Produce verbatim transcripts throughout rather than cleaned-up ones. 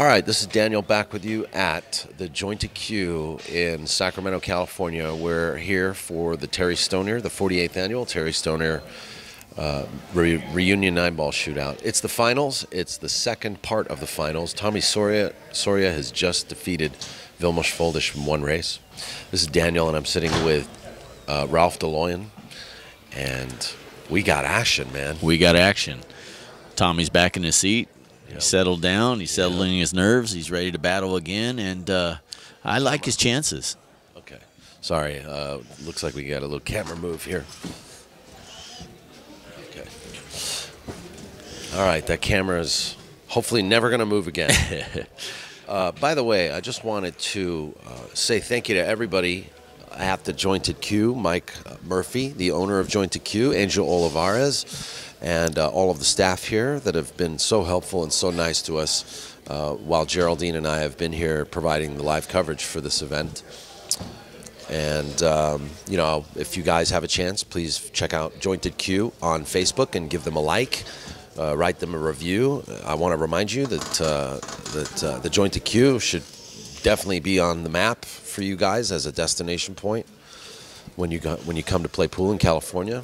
All right, this is Daniel back with you at the Jointed Cue in Sacramento, California. We're here for the Terry Stonier, the forty-eighth annual Terry Stonier uh, re reunion nine ball shootout. It's the finals. It's the second part of the finals. Tommy Soria, Soria has just defeated Vilmos Foldes from one race. This is Daniel, and I'm sitting with uh, Ralph Daloian, and we got action, man. We got action. Tommy's back in his seat. He settled down. He's settling his nerves. He's ready to battle again, and uh, I like his chances. Okay. Sorry. Uh, looks like we got a little camera move here. Okay. All right. That camera is hopefully never going to move again. uh, by the way, I just wanted to uh, say thank you to everybody at the Jointed Cue, Mike Murphy, the owner of Jointed Cue, Angel Olivares, and uh, all of the staff here that have been so helpful and so nice to us uh, while Geraldine and I have been here providing the live coverage for this event. And, um, you know, if you guys have a chance, please check out Jointed Cue on Facebook and give them a like, uh, write them a review. I want to remind you that, uh, that uh, the Jointed Cue should definitely be on the map for you guys as a destination point when you, go, when you come to play pool in California.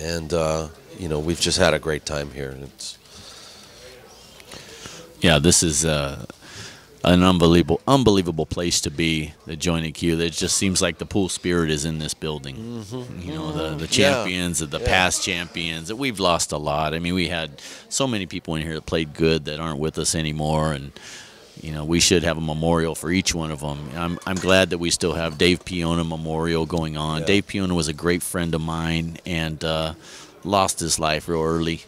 And, uh, you know, we've just had a great time here. It's yeah, this is uh, an unbelievable, unbelievable place to be, the Jointed Cue. It just seems like the pool spirit is in this building. Mm-hmm. You know, the, the champions, yeah. of the yeah. past champions. That we've lost a lot. I mean, we had so many people in here that played good that aren't with us anymore. And, you know, we should have a memorial for each one of them. I'm, I'm glad that we still have Dave Piona memorial going on. Yeah. Dave Piona was a great friend of mine and uh, lost his life real early.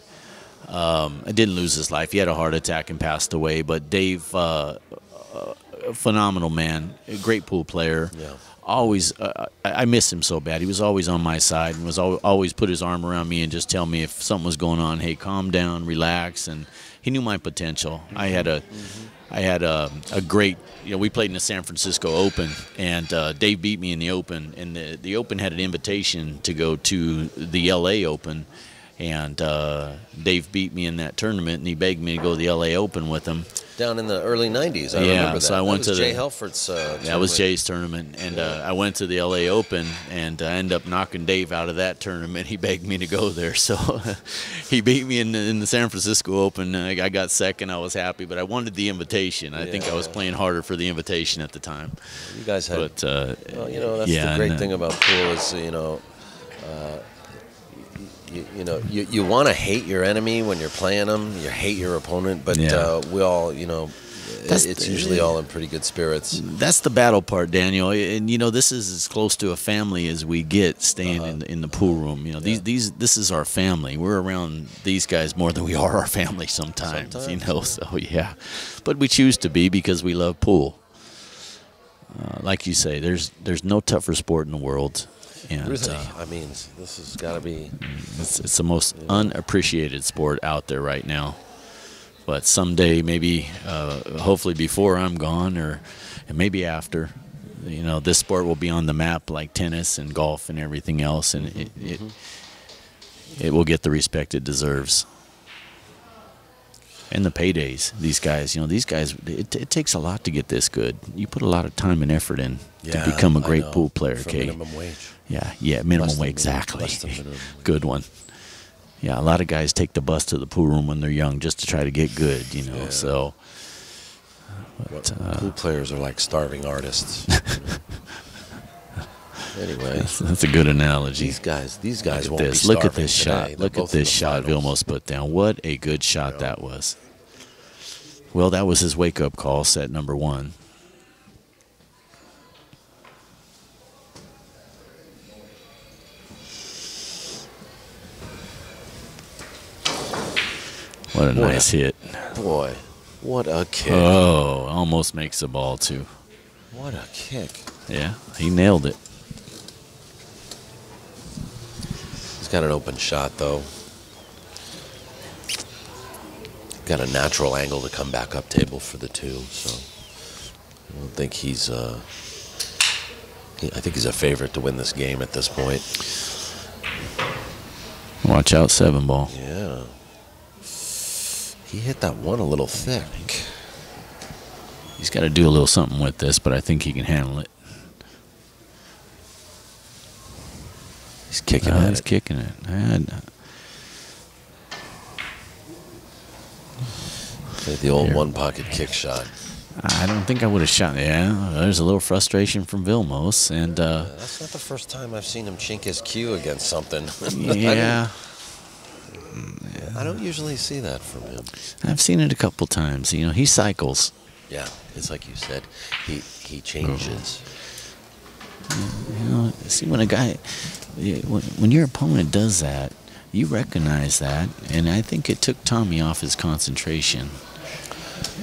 Um, I didn't lose his life. He had a heart attack and passed away. But Dave, uh, a phenomenal man, a great pool player. Yeah. Always, uh, I miss him so bad. He was always on my side and was al always put his arm around me and just tell me if something was going on, hey, calm down, relax. And he knew my potential. Mm-hmm. I had a... Mm-hmm. I had a, a great, you know, we played in the San Francisco Open, and uh, Dave beat me in the Open, and the, the Open had an invitation to go to the L A Open, and uh, Dave beat me in that tournament, and he begged me to go to the L A Open with him. Down in the early nineties, I yeah, remember that. So I that went was to Jay the, Helford's uh, tournament. That was Jay's tournament, and yeah. uh, I went to the L A Open, and I ended up knocking Dave out of that tournament. He begged me to go there, so he beat me in the, in the San Francisco Open. I, I got second. I was happy, but I wanted the invitation. I yeah, think I was yeah. playing harder for the invitation at the time. You guys had, but, uh, well, you know, that's yeah, the great and, uh, thing about pool is, you know, uh, You, you know, you, you want to hate your enemy when you're playing them. You hate your opponent, but yeah. uh, we all, you know, that's it's the, usually all in pretty good spirits. That's the battle part, Daniel. And, you know, this is as close to a family as we get staying uh-huh. in, in the pool room. You know, these, yeah. these this is our family. We're around these guys more than we are our family sometimes, sometimes you know. Yeah. So, yeah. But we choose to be because we love pool. Uh, like you say, there's there's no tougher sport in the world. And, really? uh, I mean, this has got to be... It's, it's the most yeah. unappreciated sport out there right now. But someday, maybe, uh, hopefully before I'm gone, or and maybe after, you know, this sport will be on the map like tennis and golf and everything else, and it, it, mm-hmm. it will get the respect it deserves. And the paydays, these guys, you know, these guys, it, it takes a lot to get this good. You put a lot of time and effort in yeah, to become a great pool player, Kate. For minimum wage. Yeah, yeah, minimum wage, exactly. Minimum. Good one. Yeah, a lot of guys take the bus to the pool room when they're young just to try to get good, you know, yeah. so. But, well, uh, pool players are like starving artists. Anyway, that's, that's a good analogy. These guys, these guys won't be starving today. Look at this shot. Look at this shot Vilmos put down. What a good shot that was. Well, that was his wake-up call, set number one. What a nice hit. Boy, what a kick. Oh, almost makes the ball, too. What a kick. Yeah, he nailed it. Got an open shot, though. Got a natural angle to come back up table for the two, so I don't think he's uh I think he's a favorite to win this game at this point. Watch out, seven ball. Yeah, he hit that one a little thick. He's got to do a little something with this, but I think he can handle it. He's kicking uh, it. He's kicking it. And the old there. one pocket kick shot. I don't think I would have shot. Yeah, there's a little frustration from Vilmos, and uh, that's not the first time I've seen him chink his cue against something. Yeah. I mean, yeah, I don't usually see that from him. I've seen it a couple times. You know, he cycles. Yeah, it's like you said, he he changes. Oh. You know, see when a guy, when your opponent does that, you recognize that, and I think it took Tommy off his concentration.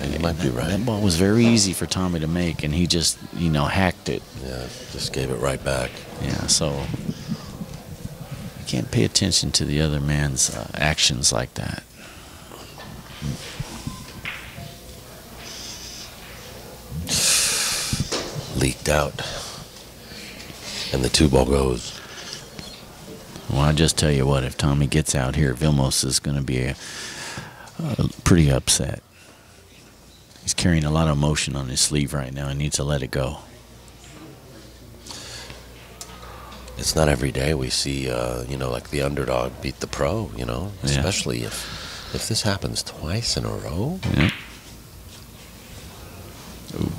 And you might be right. That ball was very easy for Tommy to make, and he just, you know, hacked it. Yeah, just gave it right back. Yeah, so you can't pay attention to the other man's uh, actions like that. Leaked out. And the two ball goes. Well, I'll just tell you what, if Tommy gets out here, Vilmos is going to be a, a pretty upset. He's carrying a lot of emotion on his sleeve right now and needs to let it go. It's not every day we see, uh, you know, like the underdog beat the pro, you know, yeah. Especially if if this happens twice in a row. Yeah. Ooh.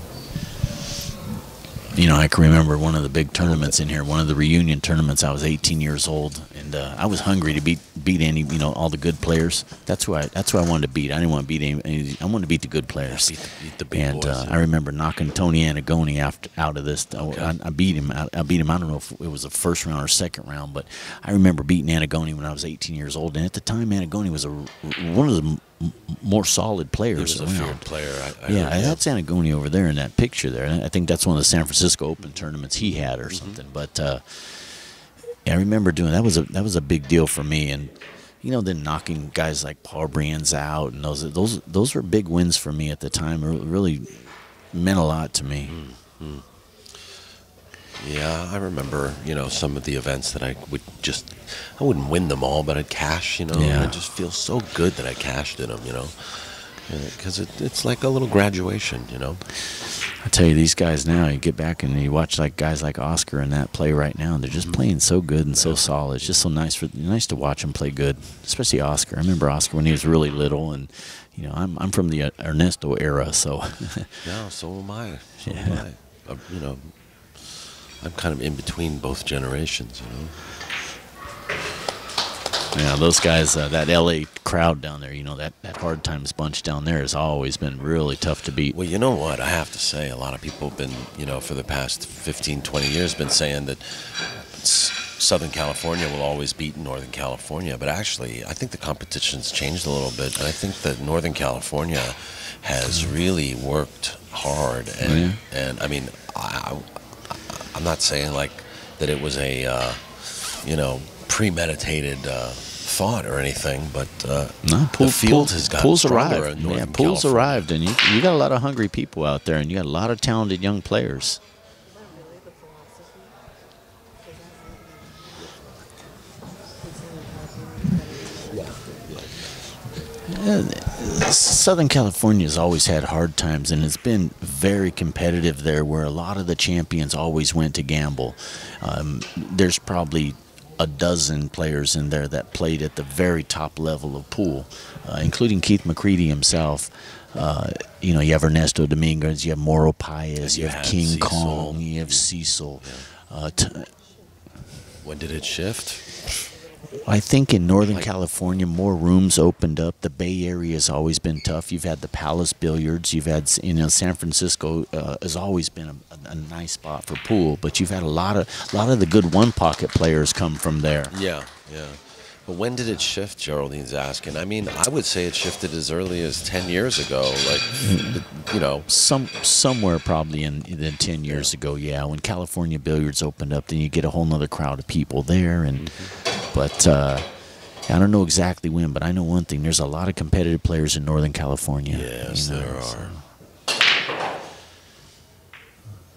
You know, I can remember one of the big tournaments in here, one of the reunion tournaments. I was eighteen years old, and uh, I was hungry to beat beat any, you know, all the good players. That's who I that's who I wanted to beat. I didn't want to beat any. any I wanted to beat the good players. Yeah, beat the, beat the big and boys, uh, yeah. I remember knocking Tony Anagoni after, out of this. Okay. I, I beat him. I, I beat him. I don't know if it was a first round or second round, but I remember beating Anagoni when I was eighteen years old. And at the time, Anagoni was a one of the more solid players. He was a feared player. I, I yeah, that's Anagoni over there in that picture there. I think that's one of the San Francisco Open tournaments he had or mm-hmm. something. But uh, I remember doing that was a that was a big deal for me. And you know, then knocking guys like Paul Brands out and those those those were big wins for me at the time. It really meant a lot to me. Mm-hmm. Yeah, I remember, you know, some of the events that I would just, I wouldn't win them all, but I'd cash, you know, yeah. And I just feel so good that I cashed in them, you know, because it, it's like a little graduation, you know. I tell you, these guys now, you get back and you watch like guys like Oscar and that play right now, and they're just mm-hmm. playing so good and yeah. so solid. It's just so nice for nice to watch them play good, especially Oscar. I remember Oscar when he was really little, and, you know, I'm, I'm from the Ernesto era, so. Yeah, so am I. So yeah. am I. I, you know. I'm kind of in between both generations, you know. Yeah, those guys, uh, that L A crowd down there, you know, that, that Hard Times bunch down there has always been really tough to beat. Well, you know what? I have to say a lot of people have been, you know, for the past fifteen, twenty years been saying that Southern California will always beat Northern California. But actually, I think the competition's changed a little bit. And I think that Northern California has really worked hard. And, oh, yeah? and I mean, I... I'm not saying like that it was a, uh, you know, premeditated uh, thought or anything, but uh, no, pool, the field pool, has gotten pools stronger arrived. in Northern yeah, Pools California. arrived, and you, you got a lot of hungry people out there, and you got a lot of talented young players. Uh, Southern California's always had hard times, and it's been very competitive there where a lot of the champions always went to gamble. Um, there's probably a dozen players in there that played at the very top level of pool, uh, including Keith McCready himself. Uh, you know, you have Ernesto Dominguez, you have Mauro Pius, you, you have King Cecil. Kong, you have Cecil. Yeah. Uh, t when did it shift? I think in Northern California, more rooms opened up. The Bay Area has always been tough. You've had the Palace Billiards. You've had, you know, San Francisco uh, has always been a, a nice spot for pool. But you've had a lot of a lot of the good one pocket players come from there. Yeah, yeah. But when did it shift? Geraldine's asking. I mean, I would say it shifted as early as ten years ago. Like, you know, some somewhere probably in, in ten years yeah. ago. Yeah, when California Billiards opened up, then you get a whole nother crowd of people there and. Mm-hmm. But uh, I don't know exactly when, but I know one thing. There's a lot of competitive players in Northern California. Yes, you know, there are.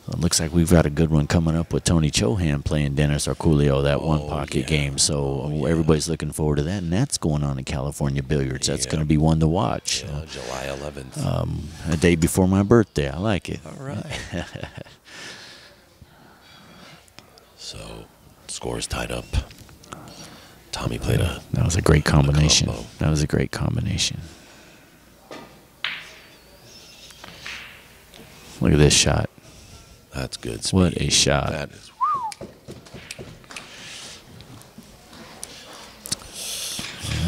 So. It looks like we've got a good one coming up with Tony Chohan playing Dennis Arculio, that oh, one pocket yeah. game. So oh, everybody's yeah. looking forward to that, and that's going on in California Billiards. That's yeah. going to be one to watch. Yeah, uh, July eleventh. Um, a day before my birthday. I like it. All right. So score's tied up. Tommy played a... That was a great combination. A that was a great combination. Look at this shot. That's good speed. What a shot. That is.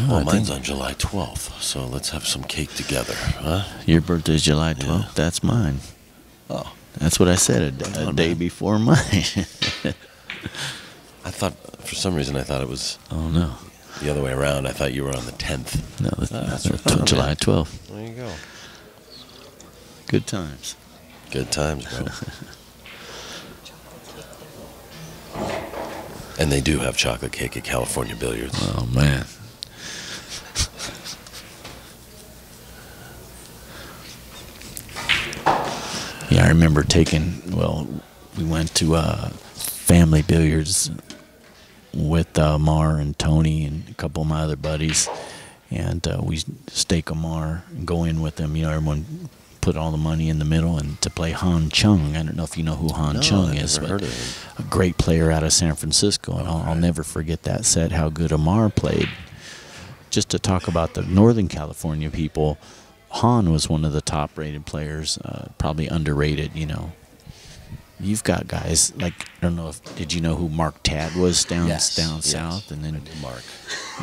Well, oh, mine's on July twelfth, so let's have some cake together. Huh? Your birthday's July twelfth? Yeah. That's mine. Oh. That's what I said, a, a day mine. before mine. I thought, for some reason, I thought it was... Oh, no. The other way around. I thought you were on the tenth. No, that's, oh, that's, that's right. July twelfth. There you go. Good times. Good times, bro. And they do have chocolate cake at California Billiards. Oh, man. Yeah, I remember taking, well, we went to uh, Family Billiards with uh, Mar and Tony and a couple of my other buddies. And uh, we stake a Mar and go in with them. You know, everyone put all the money in the middle and to play Han Chung. I don't know if you know who Han no, Chung I've is, but a great player out of San Francisco. And I'll, right. I'll never forget that set, how good Amar played. Just to talk about the Northern California people, Han was one of the top-rated players, uh, probably underrated, you know. You've got guys like, I don't know if, did you know who Mark Tadd was down yes, down yes. south? And then Mark.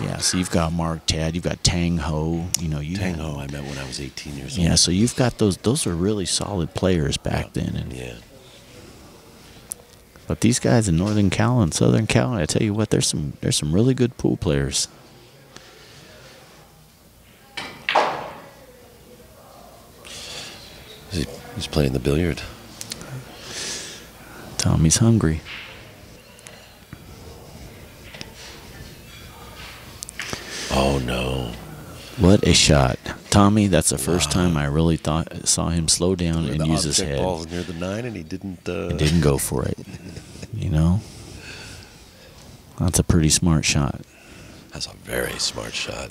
Yeah, so you've got Mark Tadd, you've got Tang Ho, you know, you Tang Ho I met when I was eighteen years old. Yeah, so you've got those those are really solid players back yeah. then. And yeah. But these guys in Northern Cal and Southern Cal, I tell you what, there's some there's some really good pool players. He's playing the billiard. Tommy's hungry. Oh, no. What a shot. Tommy, that's the first wow. time I really thought saw him slow down and use his head. The ball's near the nine, and he didn't... Uh... He didn't go for it, you know? That's a pretty smart shot. That's a very smart shot.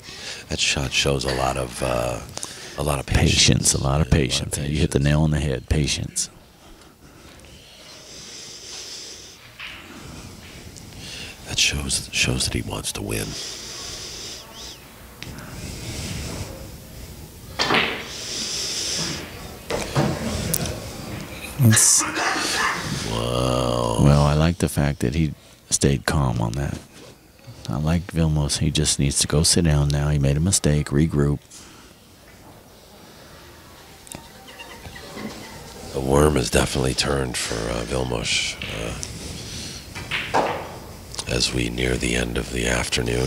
That shot shows a lot of, uh, a lot of patience. Patience, a lot of yeah, patience. A lot of patience. You hit the nail on the head, patience. That shows shows that he wants to win. It's, wow. Well, I like the fact that he stayed calm on that. I like Vilmos. He just needs to go sit down now. He made a mistake. Regroup. The worm has definitely turned for uh, Vilmos. Uh, as we near the end of the afternoon.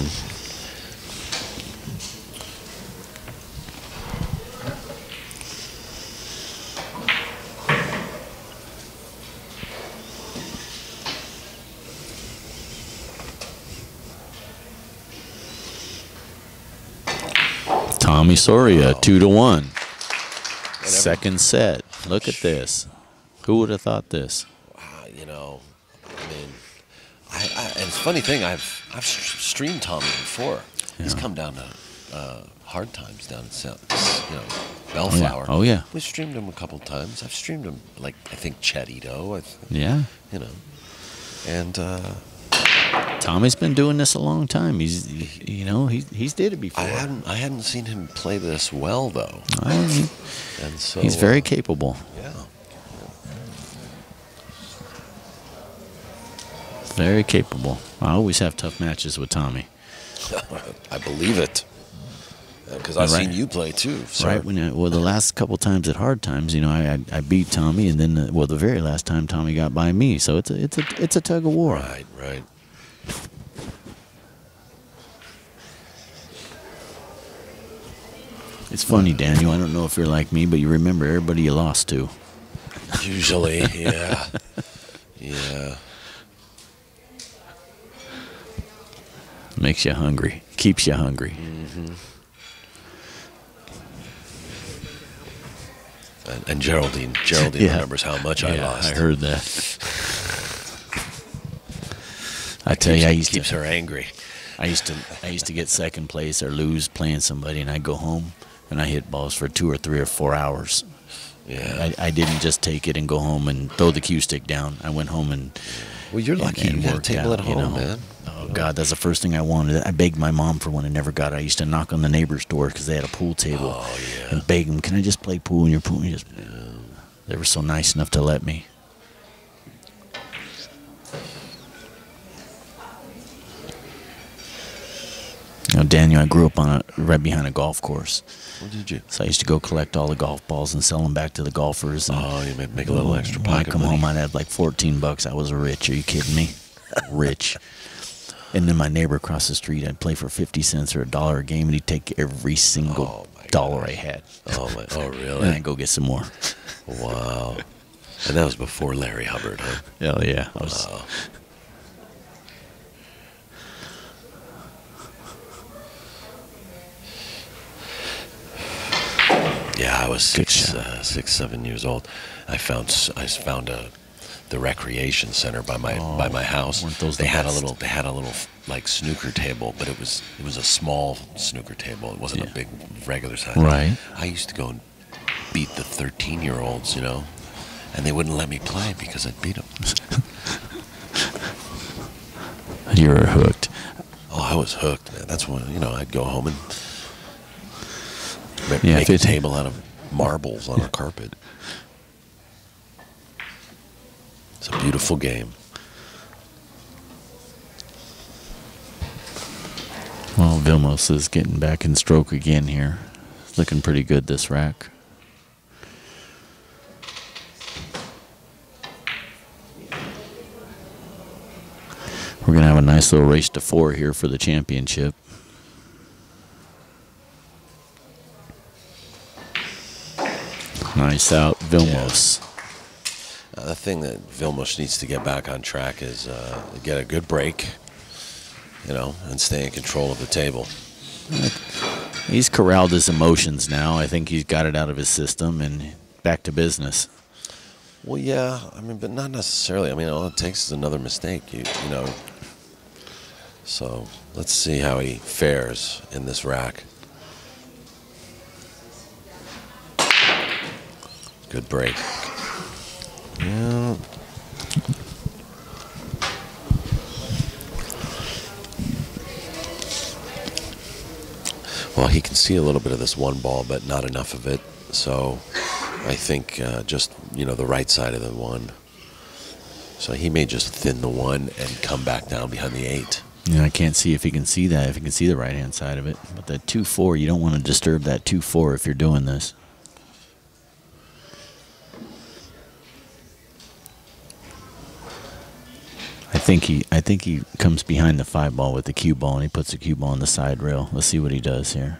Tommy Soria, wow. two to one. Whatever. Second set. Look at this. Who would have thought this? Wow, you know, I mean, I, I, and it's a funny thing, I've I've streamed Tommy before. Yeah. He's come down to uh, Hard Times down in South, you know, Bellflower. Oh yeah. oh, yeah. We've streamed him a couple times. I've streamed him, like, I think Chattito. I've, yeah. You know. And uh, Tommy's been doing this a long time. He's, you know, he, he's did it before. I hadn't, I hadn't seen him play this well, though. I, and so, he's very uh, capable. Yeah. Very capable. I always have tough matches with Tommy. I believe it. Because I've right. seen you play, too. So. Right. When I, well, the last couple times at Hard Times, you know, I I beat Tommy, and then, the, well, the very last time Tommy got by me. So it's a, it's a, it's a tug of war. Right, right. It's funny, Daniel. I don't know if you're like me, but you remember everybody you lost to. Usually, yeah. Yeah. Makes you hungry. Keeps you hungry. Mm-hmm. And, and Geraldine, Geraldine yeah. remembers how much yeah, I lost. I heard that. I it tell keeps, you, I used keeps to, her angry. I used to, I used to get second place or lose playing somebody, and I go home and I hit balls for two or three or four hours. Yeah, I, I didn't just take it and go home and throw the cue stick down. I went home and. Well, you're lucky and, and you had a table out, at home, you know? Man. Oh God, that's the first thing I wanted. I begged my mom for one and never got it. I used to knock on the neighbor's door because they had a pool table oh, yeah. and beg them, "Can I just play pool in your pool?" And just, yeah. They were so nice enough to let me. You know, Daniel, I grew up on a, right behind a golf course. What did you? So I used to go collect all the golf balls and sell them back to the golfers. And oh, you made make a little well, extra pocket I come money. Home, I'd have like fourteen bucks. I was rich. Are you kidding me? Rich. And then my neighbor across the street, I'd play for fifty cents or a dollar a game, and he'd take every single oh, dollar gosh. I had. Oh, my, oh really? And I'd go get some more. Wow. And that was before Larry Hubbard, huh? Oh, yeah. I was, wow. Yeah, I was six, uh, six, seven years old. I found I found a the recreation center by my oh, by my house. Weren't those they the had best? a little they had a little like snooker table, but it was it was a small snooker table. It wasn't yeah. a big regular size. Right. I used to go and beat the thirteen year olds, you know, and they wouldn't let me play because I'd beat them. You were hooked. Oh, I was hooked, man. That's when you know I'd go home and. Make yeah, a table out of marbles on yeah. a carpet. It's a beautiful game. Well, Vilmos is getting back in stroke again here. It's looking pretty good, this rack. We're going to have a nice little race to four here for the championship. Nice out, Vilmos. Yeah. Uh, the thing that Vilmos needs to get back on track is uh, get a good break, you know, and stay in control of the table. He's corralled his emotions now. I think he's got it out of his system and back to business. Well, yeah, I mean, but not necessarily. I mean, all it takes is another mistake, you, you know. So let's see how he fares in this rack. Good break. Yeah. Well, he can see a little bit of this one ball, but not enough of it. So I think uh, just, you know, the right side of the one. So he may just thin the one and come back down behind the eight. Yeah, I can't see if he can see that, if he can see the right-hand side of it. But that two four, you don't want to disturb that two four if you're doing this. I think he I think he comes behind the five ball with the cue ball and he puts the cue ball on the side rail. Let's see what he does here.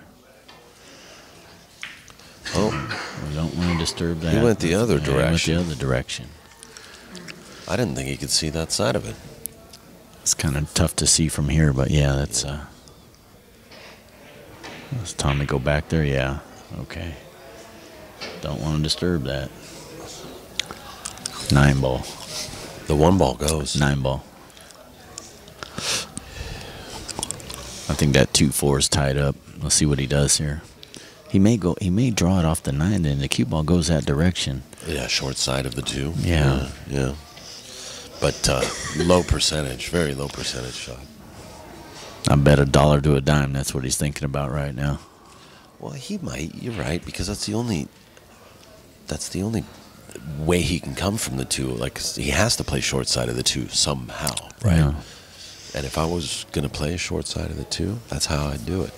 Oh, we don't want to disturb that. He went the other yeah, direction. He went the other direction. I didn't think he could see that side of it. It's kind of tough to see from here, but yeah, that's uh Does Tommy go back there? Yeah. Okay. Don't want to disturb that. Nine ball. The one ball goes. Nine ball. I think that two four is tied up. Let's see what he does here. He may go. He may draw it off the nine, then the cue ball goes that direction. Yeah, short side of the two. Yeah. Yeah. yeah. But uh, low percentage, very low percentage shot. I bet a dollar to a dime. That's what he's thinking about right now. Well, he might. You're right, because that's the only... That's the only... way he can come from the two, like he has to play short side of the two somehow, right? Yeah. And if I was going to play short side of the two, that's how I'd do it.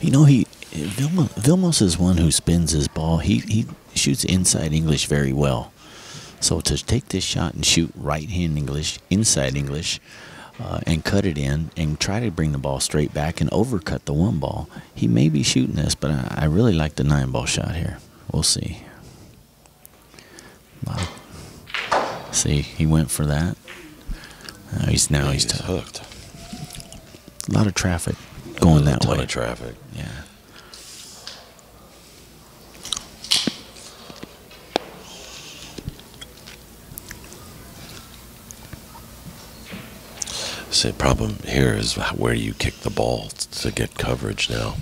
You know, he Vilmos, Vilmos is one who spins his ball. He he shoots inside English very well. So to take this shot and shoot right hand English, inside English, uh, and cut it in and try to bring the ball straight back and overcut the one ball, he may be shooting this, but I, I really like the nine ball shot here. We'll see. Wow. See, he went for that. Now he's now yeah, he's, he's hooked. A lot of traffic going that way. A ton of traffic. Yeah. say problem here is where you kick the ball to get coverage now.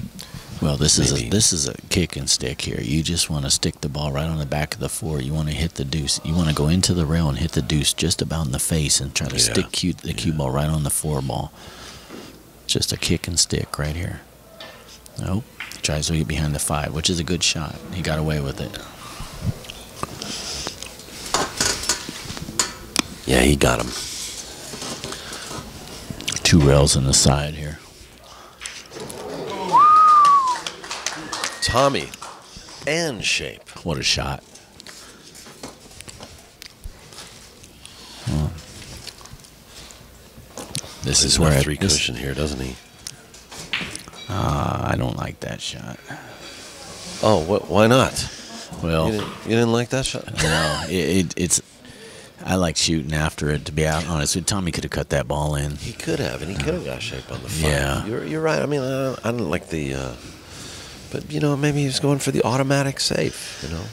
Well, this Maybe. is a, this is a kick and stick here. You just want to stick the ball right on the back of the four. You want to hit the deuce. You want to go into the rail and hit the deuce just about in the face and try to yeah. stick cue, the yeah. cue ball right on the four ball. Just a kick and stick right here. Nope. He tries to get behind the five, which is a good shot. He got away with it. Yeah, he got him. Two rails on the side here. Tommy and shape. What a shot. Well, this There's is where three I, this, cushion here, doesn't he? Uh, I don't like that shot. Oh, wh why not? Well, you didn't, you didn't like that shot? No, it, it, it's. I like shooting after it, to be out honest with you. Tommy could have cut that ball in. He could have, and he could have got shape on the five. Yeah, you're, you're right. I mean, I, I don't like the. Uh, But, you know, maybe he's going for the automatic safe, you know.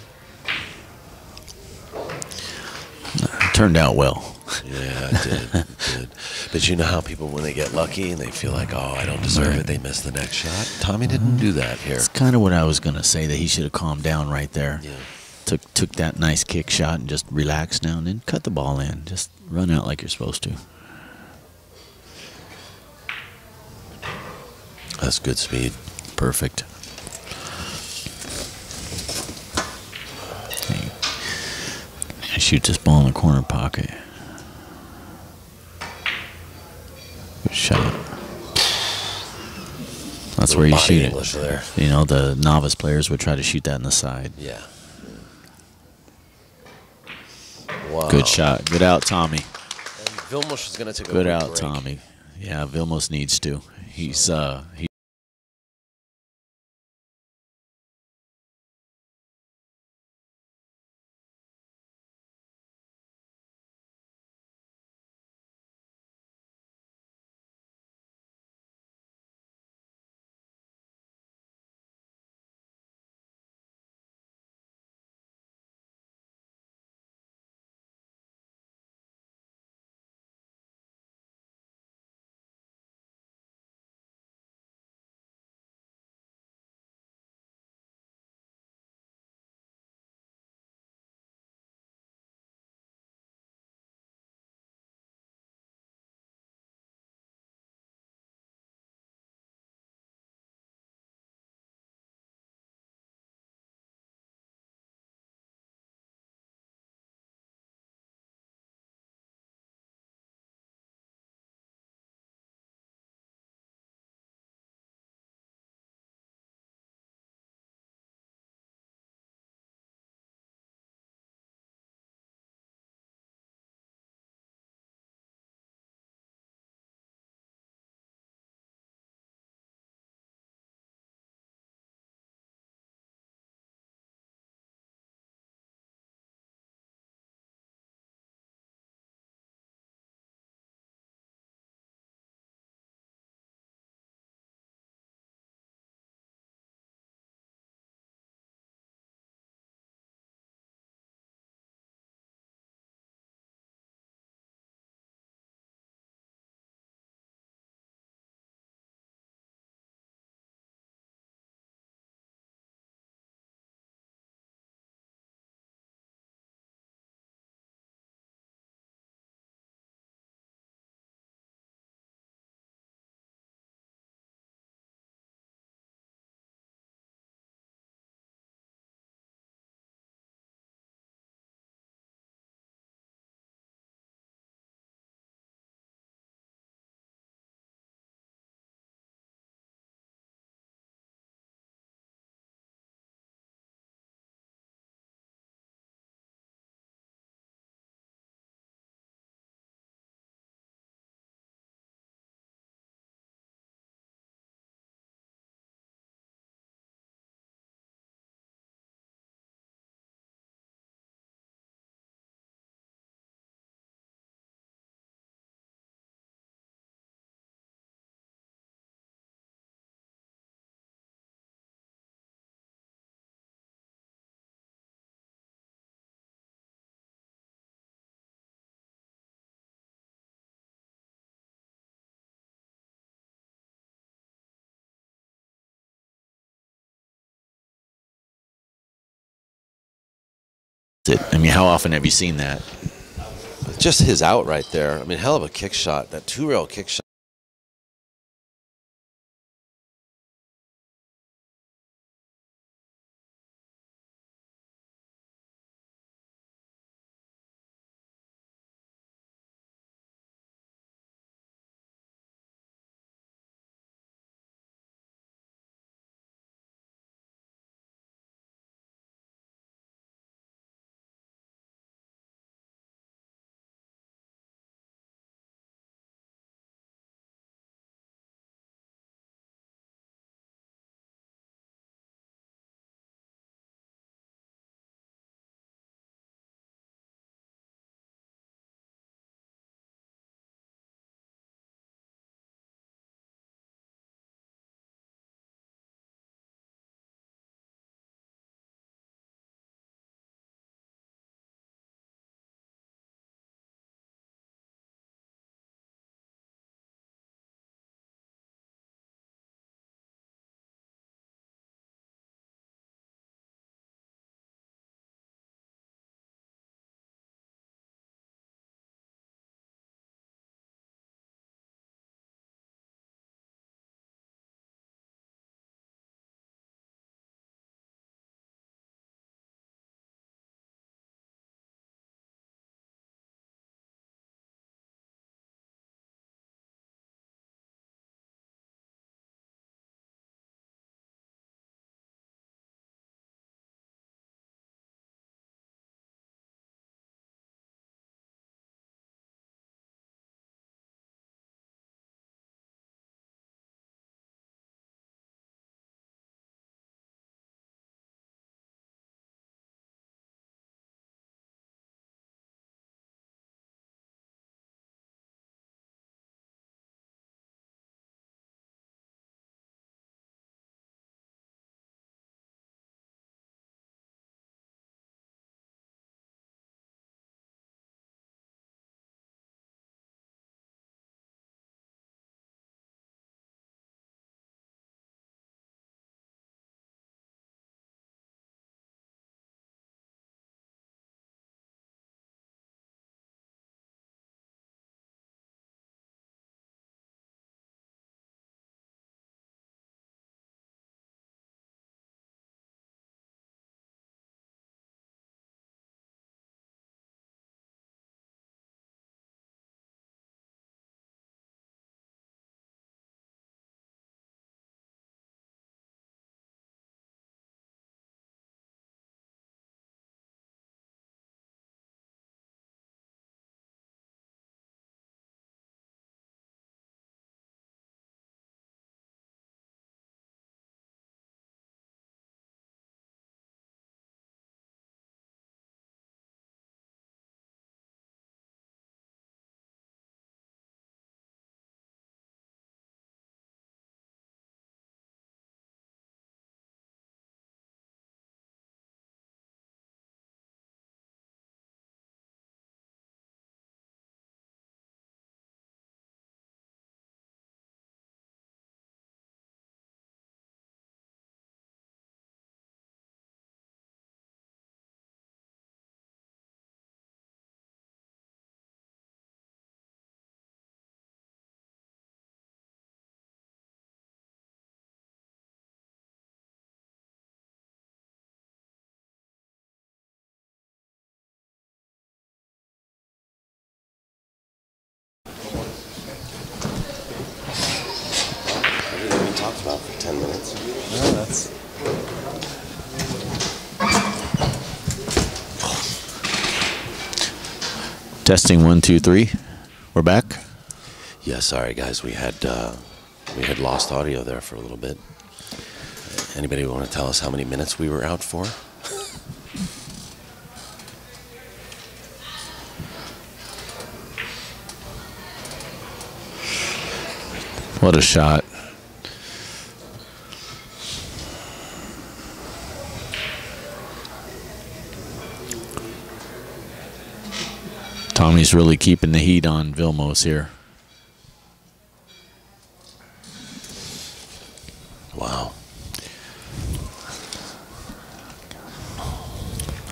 It turned out well. Yeah, it did. It did. But you know how people, when they get lucky and they feel like, oh, I don't deserve right. it, they miss the next shot? Tommy didn't do that here. That's kind of what I was going to say, that he should have calmed down right there. Yeah. Took, took that nice kick shot and just relaxed now and then cut the ball in. Just run out like you're supposed to. That's good speed. Perfect. I shoot this ball in the corner pocket. Good shot. That's where you shoot it. There. You know, the novice players would try to shoot that in the side. Yeah. Wow. Good shot. Good out, Tommy. And Vilmos is going to take a good out, break. Tommy. Yeah, Vilmos needs to. He's uh. He it. I mean, how often have you seen that? Just his out right there. I mean, hell of a kick shot. That two-rail kick shot. About for ten minutes. No, that's... Testing one, two, three. We're back. Yeah, sorry guys, we had uh, we had lost audio there for a little bit. Anybody want to tell us how many minutes we were out for? What a shot. Tommy's really keeping the heat on Vilmos here. Wow.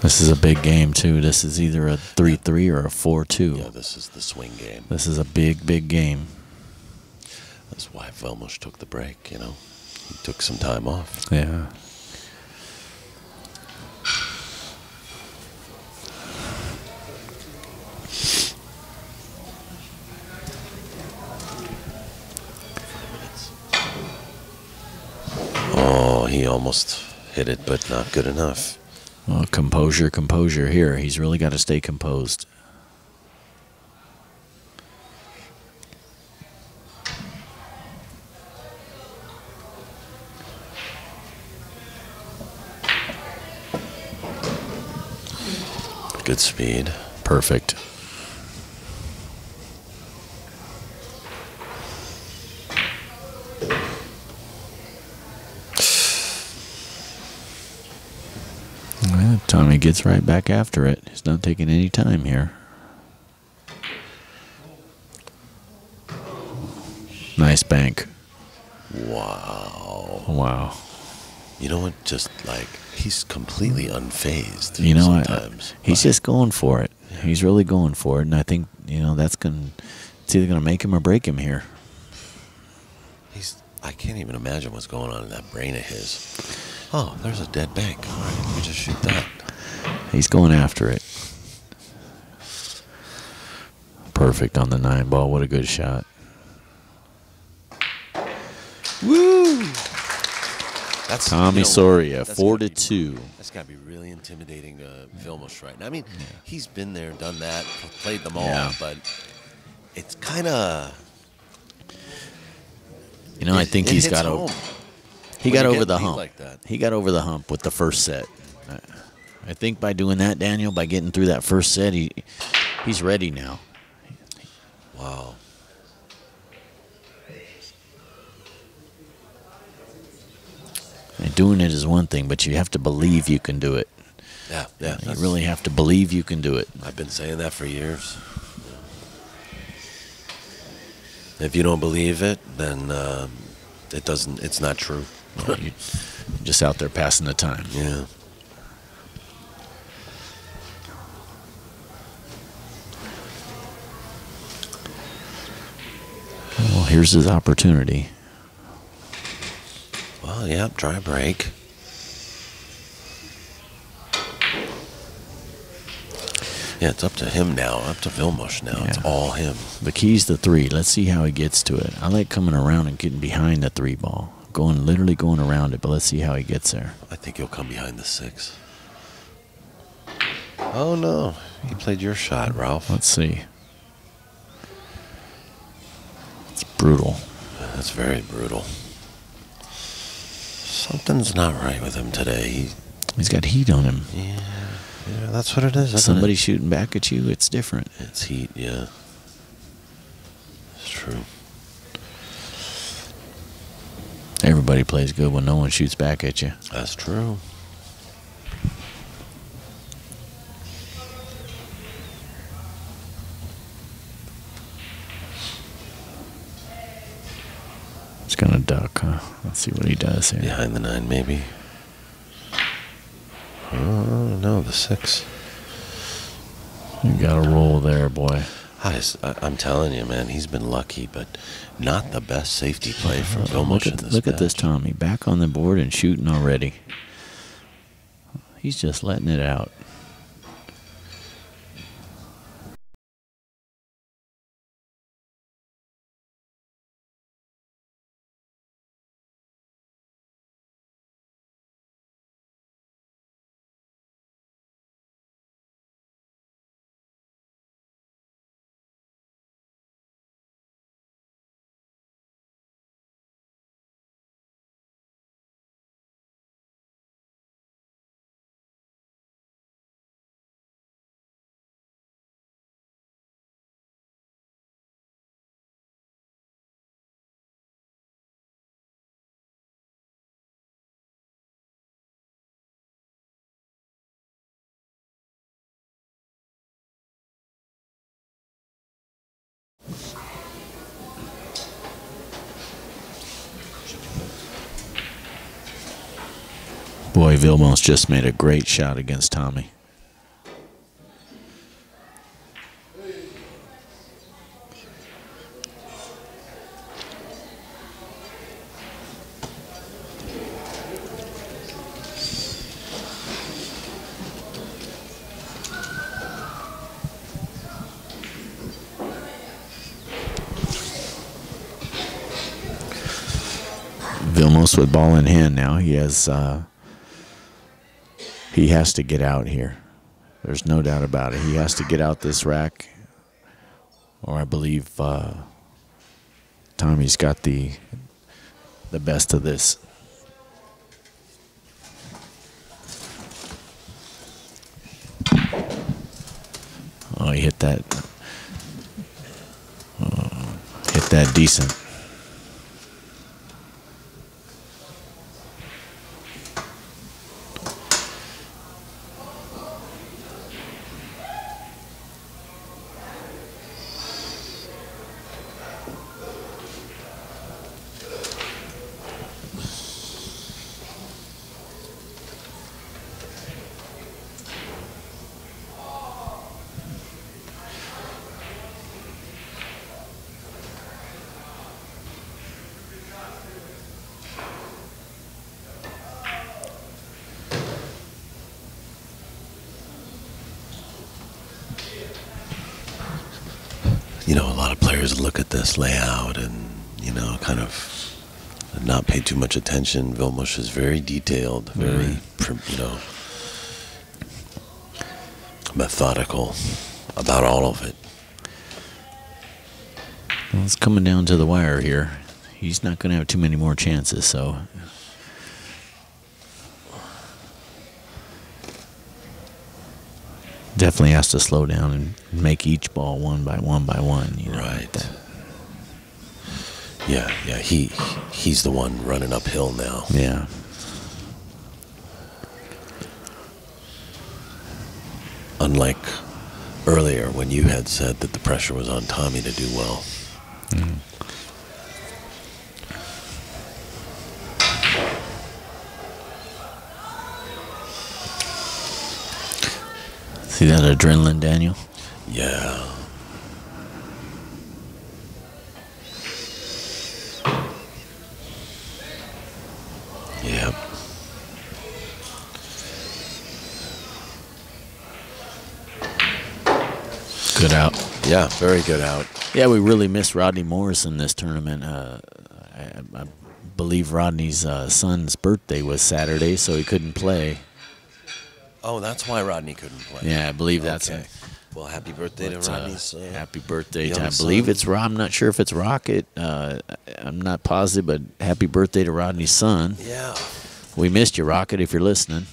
This is a big game, too. This is either a three three or a four two. Yeah, this is the swing game. This is a big, big game. That's why Vilmos took the break, you know. He took some time off. Yeah. Oh, he almost hit it, but not good enough. Well, composure, composure here. He's really got to stay composed. Good speed. Perfect. Well, Tommy gets right back after it. He's not taking any time here. Nice bank. Wow. Wow. You know what? Just like, he's completely unfazed. You know, sometimes. I, I, he's like, just going for it. Yeah. He's really going for it, and I think, you know, that's gonna, it's either gonna make him or break him here. He's. I can't even imagine what's going on in that brain of his. Oh, there's a dead bank. All right, we just shoot that. He's going after it. Perfect on the nine ball. What a good shot. Woo! That's, Tommy you know, Soria, four to be, two. That's got to be really intimidating to Vilmos right now. I mean, yeah. He's been there, done that, played them all, yeah. But it's kind of. You know, it, I think he's got home. over. He when got over the hump. Like that. He got over the hump with the first set. I, I think by doing that, Daniel, by getting through that first set, he he's ready now. Wow. And doing it is one thing, but you have to believe you can do it. Yeah, yeah. You really have to believe you can do it. I've been saying that for years. If you don't believe it, then uh, it doesn't. It's not true. Well, you're just out there passing the time. Yeah. Well, here's his opportunity. Well, yeah, try a break. Yeah, it's up to him now, up to Vilmos now. Yeah. It's all him. The key's the three. Let's see how he gets to it. I like coming around and getting behind the three ball, going literally going around it, but let's see how he gets there. I think he'll come behind the six. Oh, no. He played your shot, Ralph. Let's see. It's brutal. That's very brutal. Something's not right with him today. He, He's got heat on him. Yeah, yeah, that's what it is. Somebody it? shooting back at you, it's different. It's heat, yeah. It's true. Everybody plays good when no one shoots back at you. That's true. It's gonna duck, huh? Let's see what he does here. Behind the nine, maybe. Oh no, the six. You got a roll there, boy. I, I'm telling you, man, he's been lucky, but not the best safety play from Vilmos. Look, at, this look at this, Tommy, back on the board and shooting already. He's just letting it out. Boy, Vilmos just made a great shot against Tommy. Vilmos with ball in hand now. He has uh, he has to get out here. There's no doubt about it. He has to get out this rack, or I believe uh, Tommy's got the the best of this. Oh, he hit that. Oh, hit that decent. You know, a lot of players look at this layout and, you know, kind of not pay too much attention. Vilmos is very detailed, very, mm. you know, methodical about all of it. Well, it's coming down to the wire here. He's not going to have too many more chances, so... Definitely has to slow down and make each ball one by one by one. You know, right. Like yeah, yeah. He he's the one running uphill now. Yeah. Unlike earlier when you had said that the pressure was on Tommy to do well. Mm. See that adrenaline, Daniel? Yeah. Yep. Good out. Yeah, very good out. Yeah, we really missed Rodney Morris in this tournament. Uh, I, I believe Rodney's uh, son's birthday was Saturday, so he couldn't play. Oh, that's why Rodney couldn't play. Yeah, I believe okay. that's it. Well, happy birthday but, to Rodney. Uh, happy birthday to, I believe son. it's, I'm not sure if it's Rocket. Uh, I'm not positive, but happy birthday to Rodney's son. Yeah. We missed you, Rocket, if you're listening.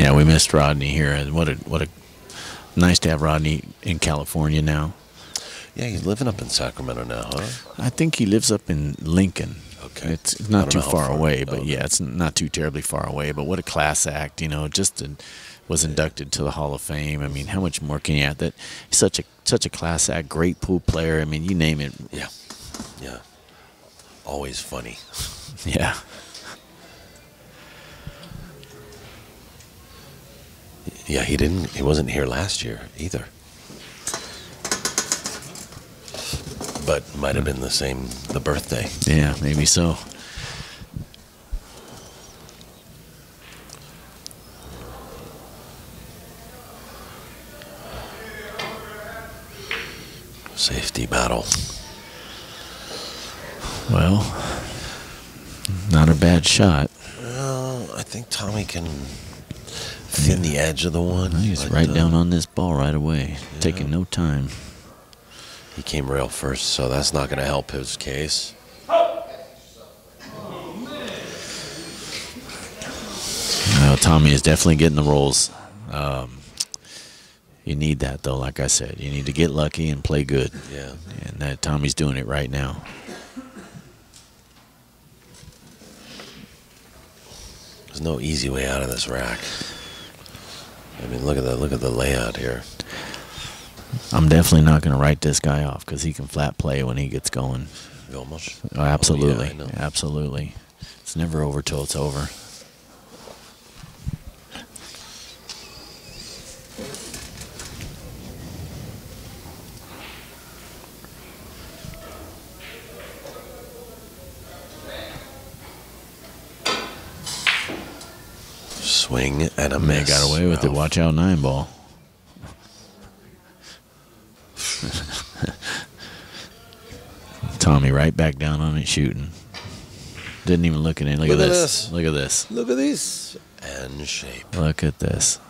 Yeah, we missed Rodney here, and what a what a nice to have Rodney in California now. Yeah, he's living up in Sacramento now, huh? I think he lives up in Lincoln. Okay, it's not too far, far away, but okay. yeah, it's not too terribly far away. But what a class act, you know! Just in, was inducted to the Hall of Fame. I mean, how much more can you add? That he's such a such a class act, great pool player. I mean, you name it. Yeah, yeah, always funny. Yeah. Yeah, he didn't. He wasn't here last year either. But might have been the same, the birthday. Yeah, maybe so. Safety battle. Well, not a bad shot. Well, I think Tommy can. Thin the edge of the one. He's but, right uh, down on this ball right away, yeah. Taking no time. He came rail first, so that's not going to help his case. Oh. Well, Tommy is definitely getting the rolls. Um, you need that, though, like I said. You need to get lucky and play good. Yeah. And that Tommy's doing it right now. There's no easy way out of this rack. I mean, look at the look at the layout here. I'm definitely not going to write this guy off because he can flat play when he gets going. Vilmos? Oh, absolutely, oh, yeah, absolutely. It's never over till it's over. swing and a miss. They got away with Ralph. It. Watch out, nine ball. Tommy right back down on it shooting. Didn't even look at it. Look, look at, at this. this. Look at this. Look at this. And shape. Look at this.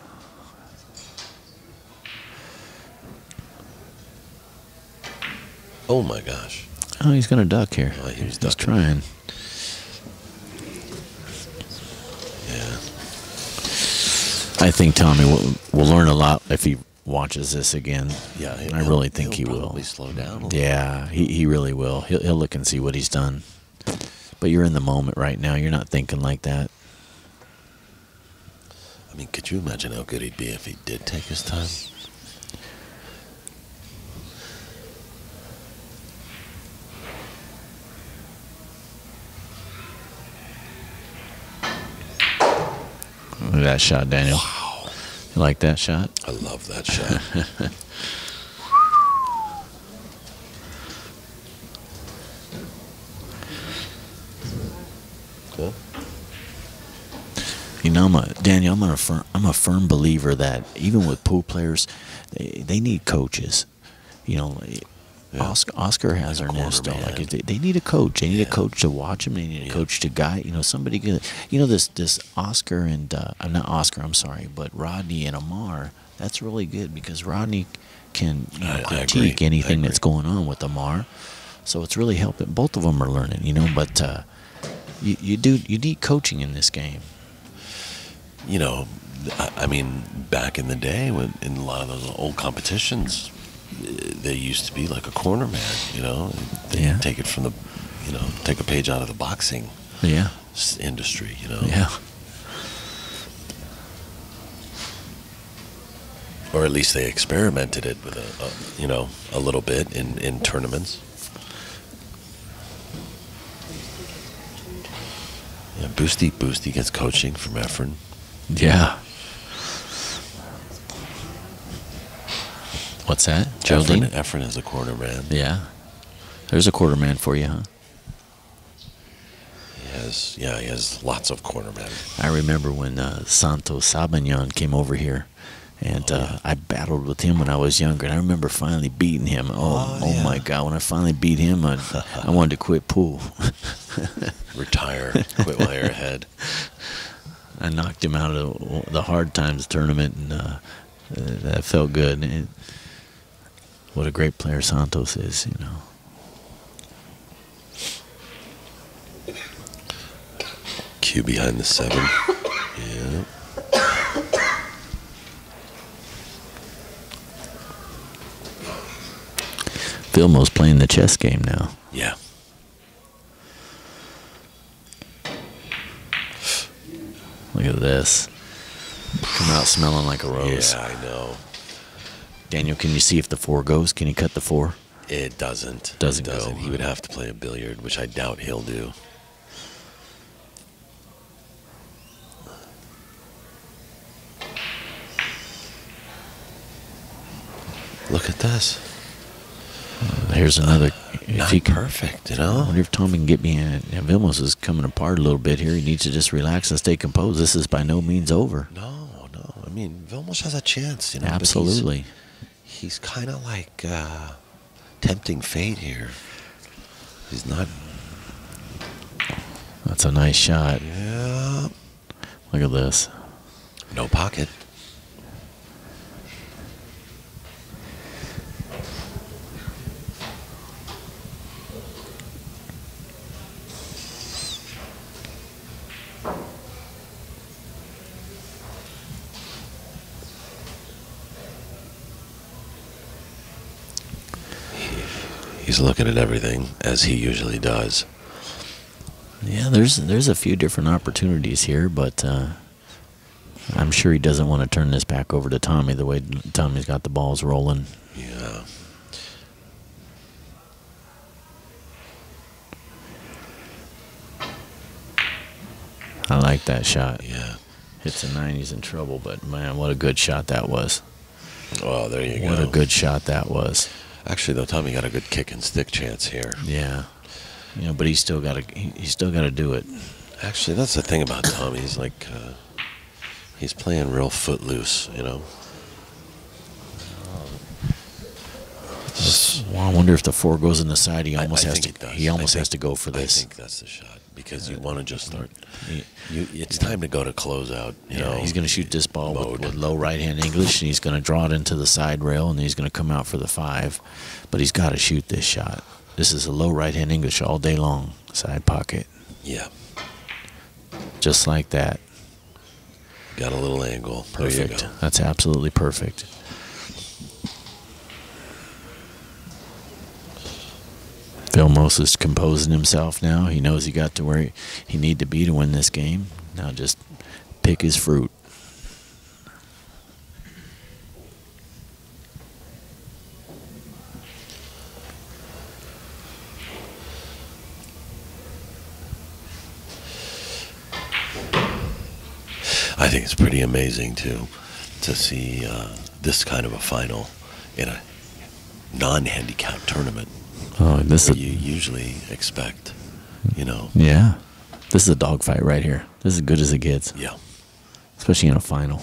Oh my gosh. Oh, he's going to duck here. Oh, he was he's ducking. trying. Yeah. I think Tommy will, will learn a lot if he watches this again. Yeah, I really think he will. Probably slow down. A little yeah, he he really will. He'll he'll look and see what he's done. But you're in the moment right now. You're not thinking like that. I mean, could you imagine how good he'd be if he did take his time? Look at that shot, Daniel. Wow. You like that shot? I love that shot. Cool. You know, I'm a, Daniel, I'm a, firm, I'm a firm believer that even with pool players, they, they need coaches. You know, yeah. Oscar, Oscar has like Ernesto. Like if they, they need a coach. They need yeah. a coach to watch him. They need a yeah. coach to guide. You know, somebody can, you know, this this Oscar and uh, I'm not Oscar. I'm sorry, but Rodney and Amar. That's really good because Rodney can you know, I, critique I anything that's going on with Amar. So it's really helping. Both of them are learning. You know, but uh, you you do you need coaching in this game. You know, I, I mean, back in the day, when in a lot of those old competitions. They used to be like a corner man, you know. They yeah. take it from the, you know, take a page out of the boxing yeah. industry, you know. Yeah. Or at least they experimented it with a, a you know, a little bit in in tournaments. Yeah, Boosty Boosty gets coaching from Efren. Yeah. What's that, Geraldine? Efren is a quarter man. Yeah. There's a quarter man for you, huh? He has, yeah, he has lots of quarter men. I remember when uh, Santos Sabañon came over here, and oh, yeah. uh, I battled with him when I was younger, and I remember finally beating him. Oh, oh, oh yeah. my God. When I finally beat him, I, I wanted to quit pool. Retire. Quit while you're ahead. I knocked him out of the, the Hard Times tournament, and uh, that felt good. It, What a great player Santos is, you know. Cue behind the seven. Yeah. Vilmos playing the chess game now. Yeah. Look at this. Come out smelling like a rose. Yeah, I know. Daniel, can you see if the four goes? Can he cut the four? It doesn't. Doesn't, it doesn't. go. He would have to play a billiard, which I doubt he'll do. Look at this. Uh, here's another. Uh, not he can, perfect, you know? I wonder if Tommy can get me in. Vilmos is coming apart a little bit here. He needs to just relax and stay composed. This is by no means over. No. I mean, Vilmos has a chance, you know. Absolutely. He's, he's kind of like uh, tempting fate here. He's not. That's a nice shot. Yeah. Look at this. No pocket. He's looking at everything as he usually does. Yeah, there's there's a few different opportunities here, but uh, I'm sure he doesn't want to turn this back over to Tommy the way Tommy's got the balls rolling. Yeah. I like that shot. Yeah. Hits a nine, he's in trouble, but man, what a good shot that was. Oh, there you go. What a good shot that was. Actually, though, Tommy got a good kick and stick chance here. Yeah, you know, but he's still got to he, he's still got to do it. Actually, that's the thing about Tommy. He's like, uh, he's playing real footloose, you know. Well, I wonder if the four goes in the side. He almost I, I has to. He almost think, has to go for this. I think that's the shot because you uh, want to just start. He, you, it's time to go to closeout. You yeah, know, he's going to shoot this ball with, with low right hand English, and he's going to draw it into the side rail, and he's going to come out for the five. But he's got to shoot this shot. This is a low right hand English all day long. Side pocket. Yeah. Just like that. Got a little angle. Perfect. There you go. That's absolutely perfect. Vilmos is composing himself now. He knows he got to where he, he need to be to win this game. Now just pick his fruit. I think it's pretty amazing to to see uh, this kind of a final in a non-handicap tournament. Oh, this is you usually expect, you know. Yeah, this is a dogfight right here. This is as good as it gets. Yeah, especially in a final.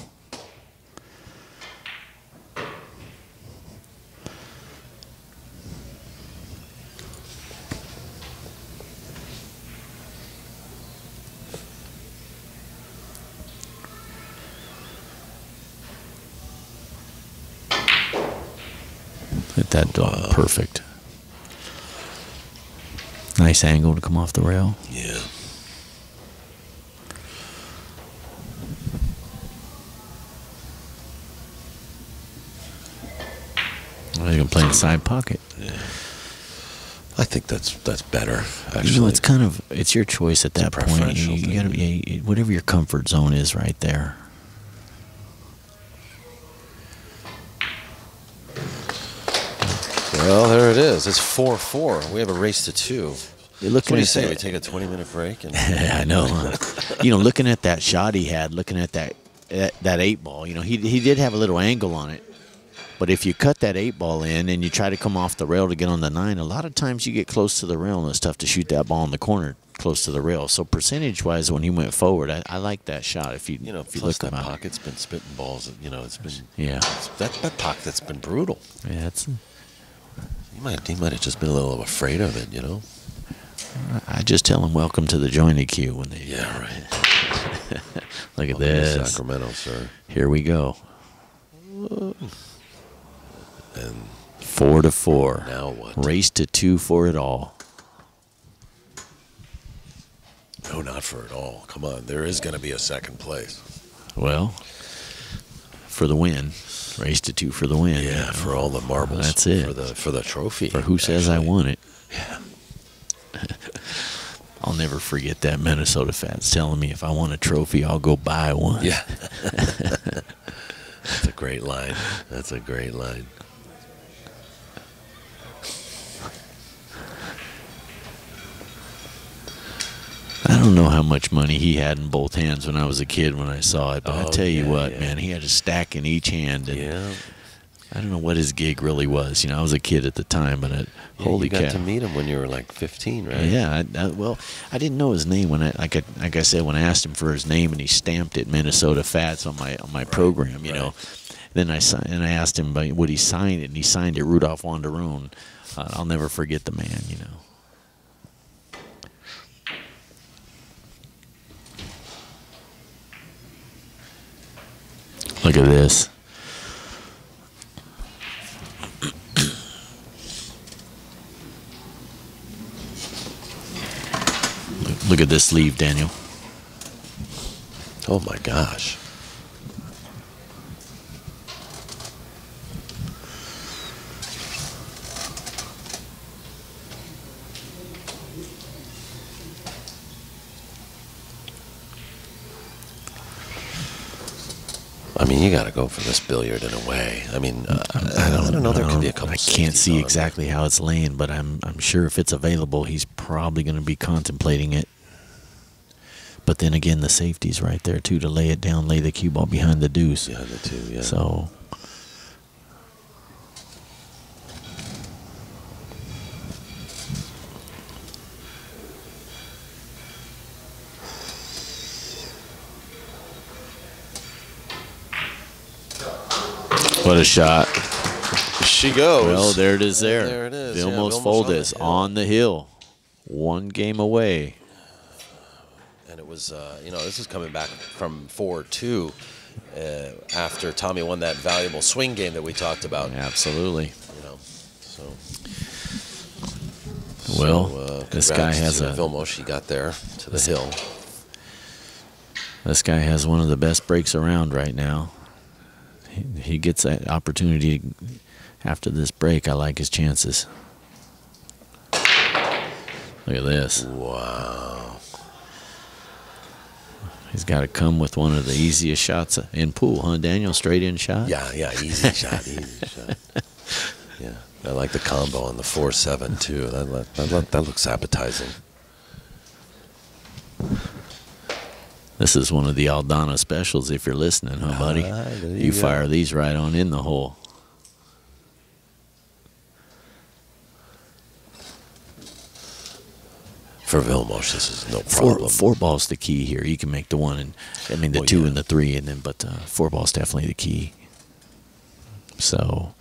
Hit that dog wow. Perfect. Nice angle to come off the rail. Yeah. Well, you can play in side pocket. Yeah. I think that's that's better. Actually, you know, it's kind of it's your choice at that point. You, you gotta be yeah, whatever your comfort zone is right there. Well, there it is. It's four four. We have a race to two. You're looking so what do you say? That, we take a twenty-minute break. And I know. Huh? You know, looking at that shot he had, looking at that, that that eight ball. You know, he he did have a little angle on it, but if you cut that eight ball in and you try to come off the rail to get on the nine, a lot of times you get close to the rail and it's tough to shoot that ball in the corner close to the rail. So percentage-wise, when he went forward, I, I like that shot. If you you know, if you look at that pocket's been spitting balls. You know, it's been yeah. It's, that that pocket's been brutal. Yeah, that's. He might, he might have just been a little afraid of it, you know. I just tell him welcome to the Jointed Cue when they. Yeah, right. Look at this, Sacramento, sir. Here we go. And four to four. Now what? Race to two for it all. No, not for it all. Come on, there is going to be a second place. Well, for the win. Race to two for the win. Yeah, you know? For all the marbles. That's it. For the, for the trophy. For who actually. Says I won it. Yeah. I'll never forget that Minnesota Fats telling me if I want a trophy, I'll go buy one. Yeah. That's a great line. That's a great line. I don't know how much money he had in both hands when I was a kid when I saw it, but oh, I tell you yeah, what, yeah. man, he had a stack in each hand. And yeah. I don't know what his gig really was. You know, I was a kid at the time, but it, yeah, holy cow. You got cow. to meet him when you were like fifteen, right? Yeah. I, I, well, I didn't know his name when I like I, like I said when I asked him for his name, and he stamped it Minnesota Fats on my on my right, program. You right. know, then I and I asked him, but would he sign it? And he signed it Rudolph Wanderone. Uh, I'll never forget the man. You know. Look at this. Look at this sleeve, Daniel. Oh my gosh. I mean, you got to go for this billiard in a way. I mean, uh, I, don't, I don't know. There could be a couple. I can't see exactly how it's laying, but I'm I'm sure if it's available, he's probably going to be contemplating it. But then again, the safety's right there too to lay it down, lay the cue ball behind the deuce. Behind the two, yeah. So. What a shot. She goes. Well, there it is there. There it is. Vilmos yeah, Foldes on, on the hill. One game away. And it was, uh, you know, this is coming back from four two uh, after Tommy won that valuable swing game that we talked about. Absolutely. You know, so. Well, so, uh, this guy has a Vilmos. She got there to the hill. This guy has one of the best breaks around right now. He, he gets that opportunity after this break. I like his chances. Look at this. Wow. He's got to come with one of the easiest shots in pool, huh, Daniel? Straight in shot? Yeah, yeah, easy shot, easy shot. Yeah. I like the combo on the four seven, too. That, that, that looks appetizing. This is one of the Aldana specials, if you're listening, huh, buddy? Right, you you fire these right on in the hole. For Vilmos, this is no problem. Four, four ball's the key here. You can make the one, and I mean the well, two yeah. and the three, and then but uh, four ball's definitely the key. So...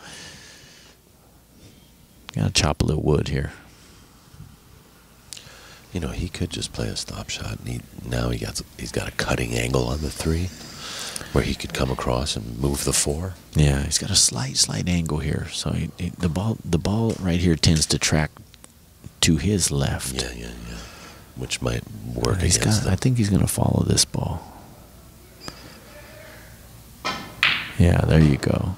Gotta chop a little wood here. You know, he could just play a stop shot. And he, now he got, he's got a cutting angle on the three where he could come across and move the four. Yeah, he's got a slight, slight angle here. So he, he, the ball the ball right here tends to track to his left. Yeah, yeah, yeah. Which might work he's against got, I think he's going to follow this ball. Yeah, there you go.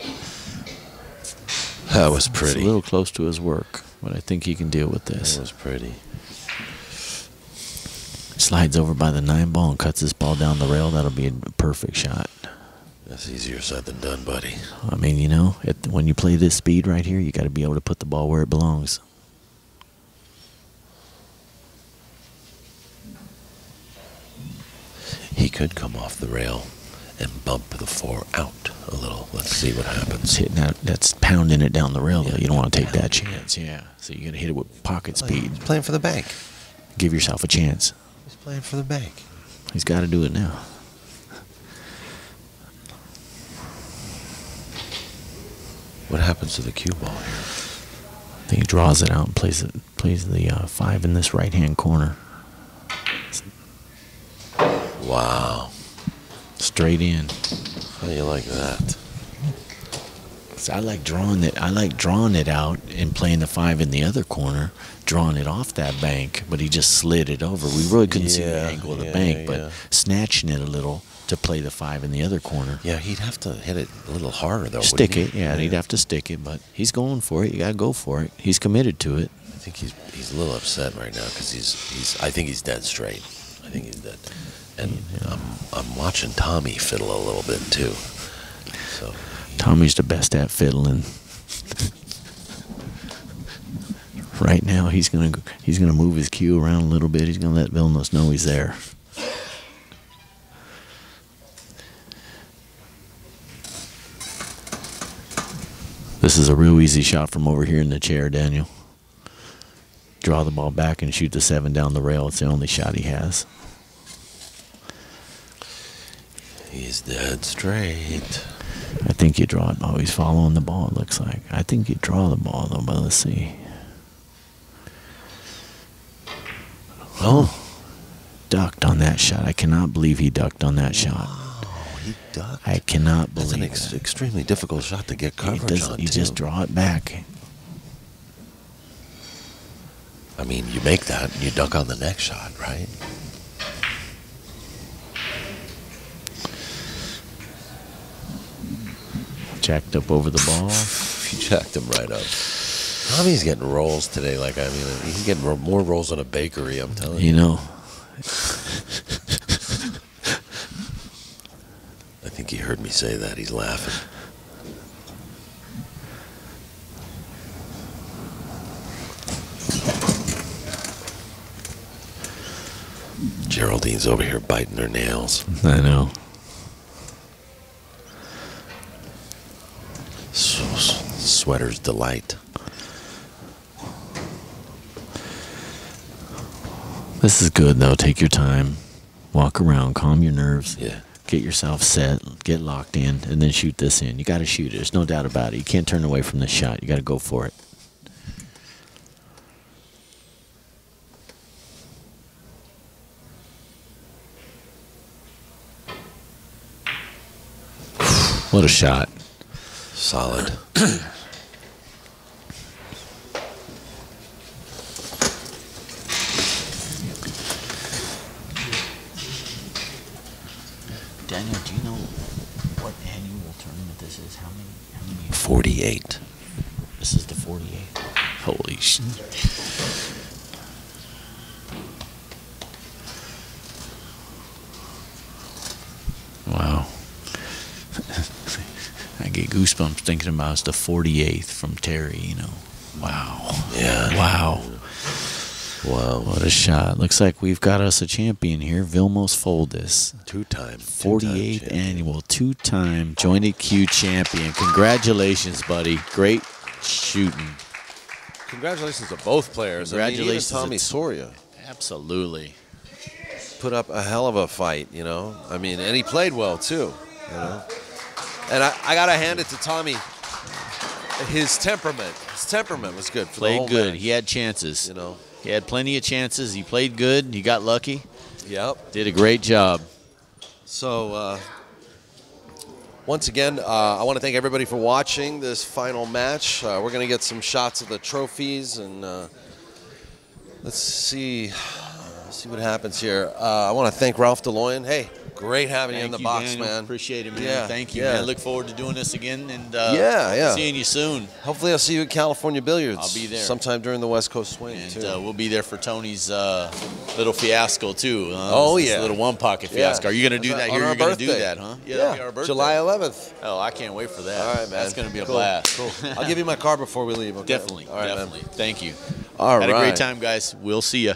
That was pretty. It's a little close to his work, but I think he can deal with this. That was pretty. Slides over by the nine ball and cuts this ball down the rail. That'll be a perfect shot. That's easier said than done, buddy. I mean, you know, it, when you play this speed right here, you got to be able to put the ball where it belongs. He could come off the rail and bump the four out a little. Let's see what happens. Hitting that, that's pounding it down the rail, yeah, though. You don't want to take that chance, yeah. So you're going to hit it with pocket speed. He's playing for the bank. Give yourself a chance. He's playing for the bank. He's got to do it now. What happens to the cue ball here? I think he draws it out and plays, it, plays the uh, five in this right-hand corner. Wow. Straight in. How do you like that? So I like drawing it. I like drawing it out and playing the five in the other corner, drawing it off that bank. But he just slid it over. We really couldn't yeah, see the angle of the yeah, bank, yeah. but snatching it a little to play the five in the other corner. Yeah, he'd have to hit it a little harder though. Stick it. He? Yeah, yeah, he'd have to stick it. But he's going for it. You gotta go for it. He's committed to it. I think he's he's a little upset right now because he's he's. I think he's dead straight. I think he's dead. And I'm, I'm watching Tommy fiddle a little bit, too. So Tommy's the best at fiddling. Right now, he's going to he's gonna move his cue around a little bit. He's going to let Vilmos know he's there. This is a real easy shot from over here in the chair, Daniel. Draw the ball back and shoot the seven down the rail. It's the only shot he has. He's dead straight. I think you draw it. Oh, he's following the ball, it looks like. I think you draw the ball, though, but let's see. Oh. Ducked on that shot. I cannot believe he ducked on that shot. Wow, he ducked. I cannot believe it. That's an ex that. extremely difficult shot to get coverage he does, on, You too. just draw it back. I mean, you make that, and you duck on the next shot, right? Jacked up over the ball. He jacked him right up. Tommy's getting rolls today. Like, I mean, he's getting more rolls than a bakery, I'm telling you. You know. I think he heard me say that. He's laughing. Geraldine's over here biting her nails. I know. Sweater's delight. This is good though. Take your time. Walk around. Calm your nerves. Yeah. get yourself set, get locked in, and then shoot this in. You got to shoot it. There's no doubt about it. You can't turn away from this shot. You got to go for it. What a shot. Solid. Daniel, do you know what annual tournament this is? How many? How many? forty-eight. This is the forty-eight. Holy shit. Wow. I get goosebumps thinking about it's the forty-eighth from Terry, you know. Wow. Yeah. Wow. Wow. What a shot. Looks like we've got us a champion here, Vilmos Foldes. Two-time. forty-eighth two annual two-time Jointed Cue champion. Congratulations, buddy. Great shooting. Congratulations to both players. Congratulations. I mean, Tommy Soria. Absolutely. Put up a hell of a fight, you know. I mean, and he played well, too. You know? And I, I got to hand it to Tommy. His temperament. His temperament was good. For played the good. Match. He had chances. You know. He had plenty of chances. He played good. He got lucky. Yep. Did a great job. So, uh, once again, uh, I want to thank everybody for watching this final match. Uh, we're going to get some shots of the trophies, and uh, let's see let's see what happens here. Uh, I want to thank Ralph Daloian. Hey, great having thank you in the you, box, Daniel. Man. Appreciate it, man. Yeah. Thank you, yeah. man. I look forward to doing this again, and uh, yeah, yeah. seeing you soon. Hopefully I'll see you at California Billiards. I'll be there. Sometime during the West Coast swing, and, too. And uh, we'll be there for Tony's uh, little fiasco, too. Uh, oh, this, yeah. This little one-pocket fiasco. Yeah. Are you going to do that here? You're going to do that, huh? Yeah, yeah. That'll be our birthday. July eleventh. Oh, I can't wait for that. All right, man. That's going to be cool. a blast. Cool. I'll give you my card before we leave. Okay? Definitely. All right, definitely. Man. Thank you. All Had right. Had a great time, guys. We'll see you.